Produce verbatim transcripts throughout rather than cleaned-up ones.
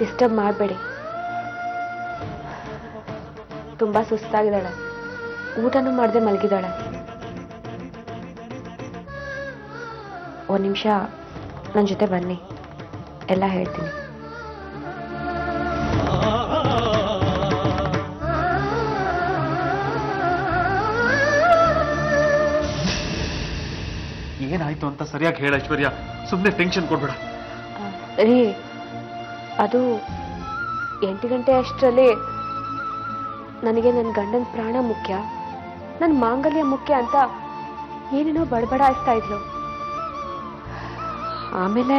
Disturb मारबेड़ी तुम्बा सुस्तागिदाळे ऊटनू माडदे मलगिदाळे ओंदु निमिष नन्न जोते बन्नी एल्ल हेळ्तीनि ಏನಾಯ್ತು ಅಂತ ಸರಿಯಾಗಿ ಹೇಳ ಐಶ್ವರ್ಯ ಸುಮ್ಮನೆ ಟೆನ್ಷನ್ ಕೊಡಬೇಡ ರೀ ಅದು ಎಂಟು ಗಂಟೆ ಅಷ್ಟರಲ್ಲಿ ನನಗೆ ನನ್ನ ಗಂಡನ ಪ್ರಾಣ ಮುಖ್ಯ ನನ್ನ ಮಾಂಗಲ್ಯ ಮುಖ್ಯ ಅಂತ ಏನೇನೋ ಬಡಬಡಾಯಿಸ್ತಾ ಇದ್ಲು ಆಮೇಲೆ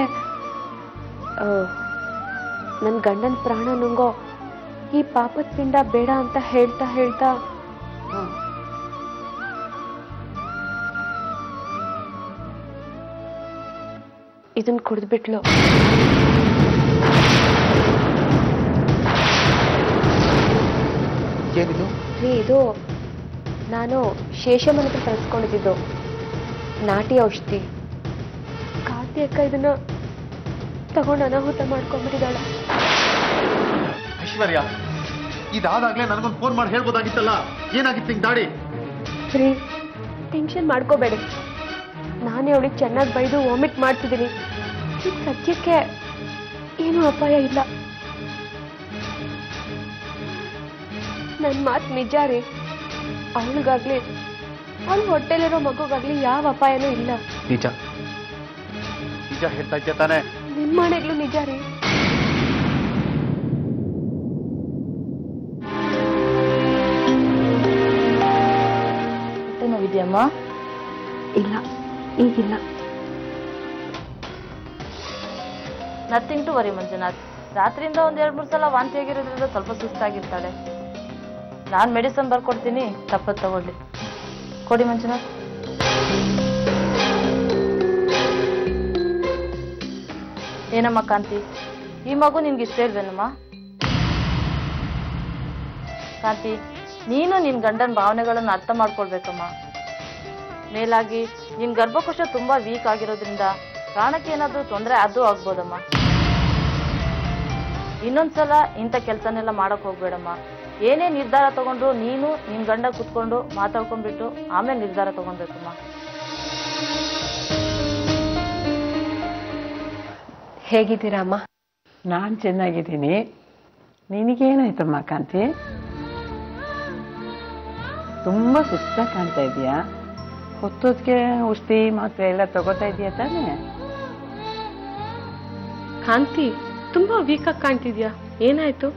ನನ್ನ ಗಂಡನ ಪ್ರಾಣ ನುಂಗೋ ಈ ಪಾಪದ ಪಿಂಡ ಬೇಡ ಅಂತ ಹೇಳ್ತಾ ಹೇಳ್ತಾ ಇದನ್ನ ಕುಡಿದ್ಬಿಟ್ಲು. ನಾನು ಶೇಷಮನ ಹತ್ರ ತರಿಸ್ಕೊಂಡಿದ್ದು ನಾಟಿ ಔಷಧಿ ಕಾಂತಿ ಅಕ್ಕ ಇದನ್ನ ತಗೊಂಡು ಅನಾಹುತ ಮಾಡ್ಕೊಂಡ್ಬಿಟ್ಟಿದ್ದಾಳ. ಐಶ್ವರ್ಯ ಇದಾದಾಗ್ಲೇ ನನಗೊಂದು ಫೋನ್ ಮಾಡಿ ಹೇಳ್ಬೋದಾಗಿತ್ತಲ್ಲ ಏನಾಗಿತ್ತು ನಿಂಗೆ ದಾಡಿ. ಫ್ರೀ ಟೆನ್ಷನ್ ಮಾಡ್ಕೋಬೇಡಿ, ನಾನೇ ಅವಳಿಗೆ ಚೆನ್ನಾಗಿ ಬೈದು ವಾಮಿಟ್ ಮಾಡ್ತಿದ್ದೀನಿ. ಈ ಸದ್ಯಕ್ಕೆ ಏನೂ ಅಪಾಯ ಇಲ್ಲ. ನನ್ನ ಮಾತು ನಿಜ ರೀ, ಅವಳಿಗಾಗ್ಲಿ ಅವ್ರ ಹೊಟ್ಟೆಲಿರೋ ಮಗುಗಾಗ್ಲಿ ಯಾವ ಅಪಾಯನೂ ಇಲ್ಲ. ನಿಜ ನಿಜ ಹೇಳ್ತಾ ಇದ್ದೆ ತಾನೆ. ನಿಮ್ಮ ಮನೆಗ್ಲೂ ನಿಜ ರೀ. ಹೊಟ್ಟೆ ನೋವಿದೆಯಮ್ಮ? ಇಲ್ಲ, ಈಗಿಲ್ಲ. Nothing to worry Manjunath. ರಾತ್ರಿಯಿಂದ ಒಂದ್ ಎರಡ್ ಮೂರ್ ಸಲ ವಾಂತಿ ಆಗಿರೋದ್ರಿಂದ ಸ್ವಲ್ಪ ಸುಸ್ತಾಗಿರ್ತಾಳೆ. ನಾನು ಮೆಡಿಸನ್ ಬರ್ಕೊಡ್ತೀನಿ, ತಪ್ಪು ತಗೊಳ್ಳಿ. ಕೊಡಿ ಮಂಜುನಾಥ್. ಏನಮ್ಮ ಕಾಂತಿ, ಈ ಮಗು ನಿನ್ಗೆ ಇಷ್ಟ ಇಲ್ವೇನಮ್ಮ? ಕಾಂತಿ, ನೀನು ನಿನ್ ಗಂಡನ ಭಾವನೆಗಳನ್ನು ಅರ್ಥ ಮಾಡ್ಕೊಳ್ಬೇಕಮ್ಮ. ಮೇಲಾಗಿ ನಿನ್ ಗರ್ಭಕೋಶ ತುಂಬಾ ವೀಕ್ ಆಗಿರೋದ್ರಿಂದ ಪ್ರಾಣಕ್ಕೆ ಏನಾದ್ರೂ ತೊಂದರೆ ಅದು ಆಗ್ಬೋದಮ್ಮ. ಇನ್ನೊಂದ್ಸಲ ಇಂಥ ಕೆಲಸನೆಲ್ಲ ಮಾಡಕ್ ಹೋಗ್ಬೇಡಮ್ಮ. ಏನೇ ನಿರ್ಧಾರ ತಗೊಂಡ್ರು ನೀನು ನಿನ್ ಗಂಡ ಕುತ್ಕೊಂಡು ಮಾತಾಡ್ಕೊಂಡ್ಬಿಟ್ಟು ಆಮೇಲೆ ನಿರ್ಧಾರ ತಗೊಂಡ್ಬೇಕಮ್ಮ. ಹೇಗಿದ್ದೀರಮ್ಮ? ನಾನು ಚೆನ್ನಾಗಿದ್ದೀನಿ. ನಿನಗೇನಾಯ್ತಮ್ಮ ಕಾಂತಿ? ತುಂಬಾ ಸುಸ್ತ ಕಾಣ್ತಾ ಇದೀಯಾ. ಹೊತ್ತೋದಕ್ಕೆ ಔಷಧಿ ಮಾತ್ರೆ ಎಲ್ಲ ತಗೋತಾ ಇದೀಯಾ ತಾನೆ? ಕಾಂತಿ, ತುಂಬಾ ವೀಕಾಗಿ ಕಾಣ್ತಿದ್ಯಾ, ಏನಾಯ್ತು?